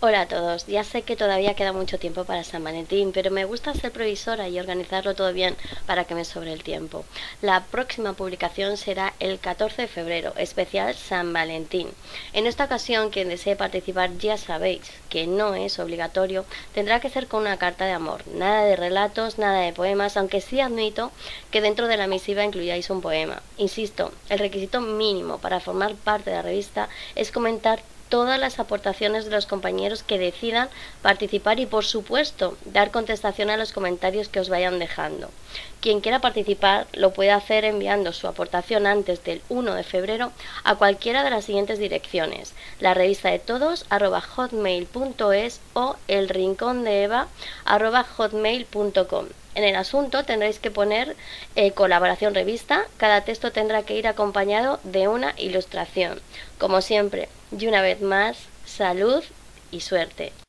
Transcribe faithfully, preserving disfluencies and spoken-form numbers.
Hola a todos, ya sé que todavía queda mucho tiempo para San Valentín, pero me gusta ser previsora y organizarlo todo bien para que me sobre el tiempo. La próxima publicación será el catorce de febrero, especial San Valentín. En esta ocasión, quien desee participar, ya sabéis que no es obligatorio, tendrá que ser con una carta de amor. Nada de relatos, nada de poemas, aunque sí admito que dentro de la misiva incluyáis un poema. Insisto, el requisito mínimo para formar parte de la revista es comentar todas las aportaciones de los compañeros que decidan participar y, por supuesto, dar contestación a los comentarios que os vayan dejando. Quien quiera participar lo puede hacer enviando su aportación antes del uno de febrero a cualquiera de las siguientes direcciones: la revista de todos arroba hotmail punto es o el rincón de eva arroba hotmail punto com. En el asunto tendréis que poner eh, colaboración revista. Cada texto tendrá que ir acompañado de una ilustración. Como siempre, y una vez más, salud y suerte.